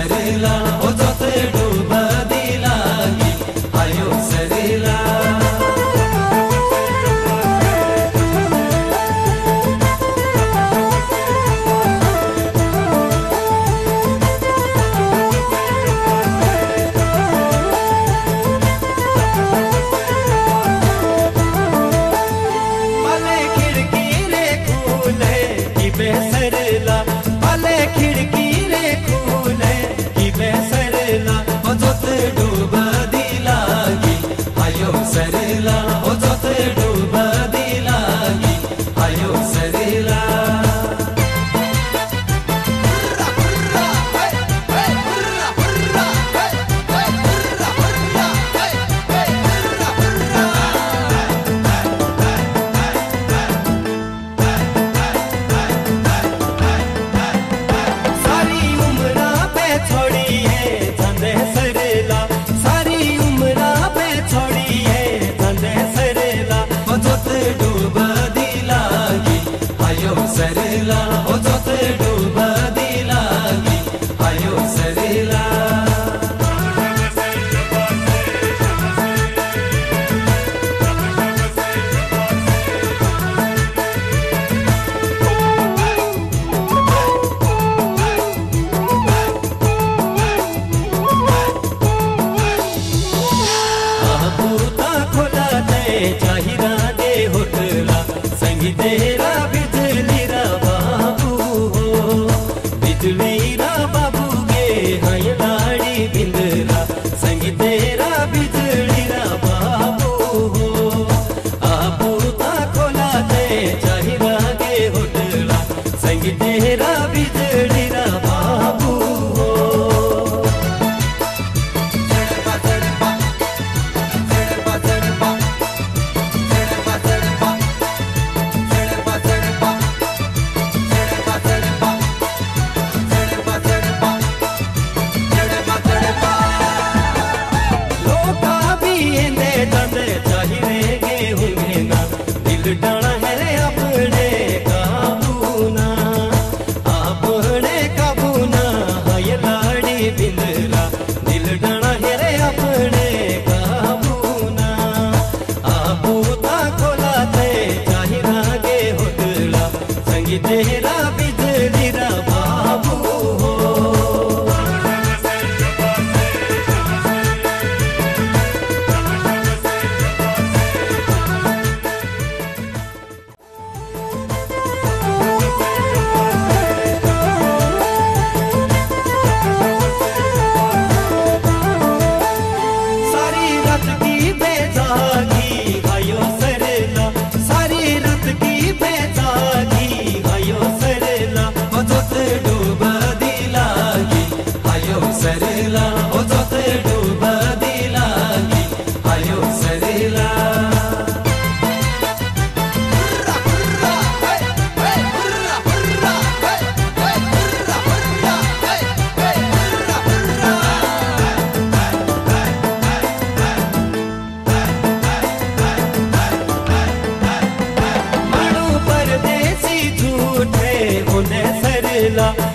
सरेला ओ तोते डूबा दिला की आयो सरेला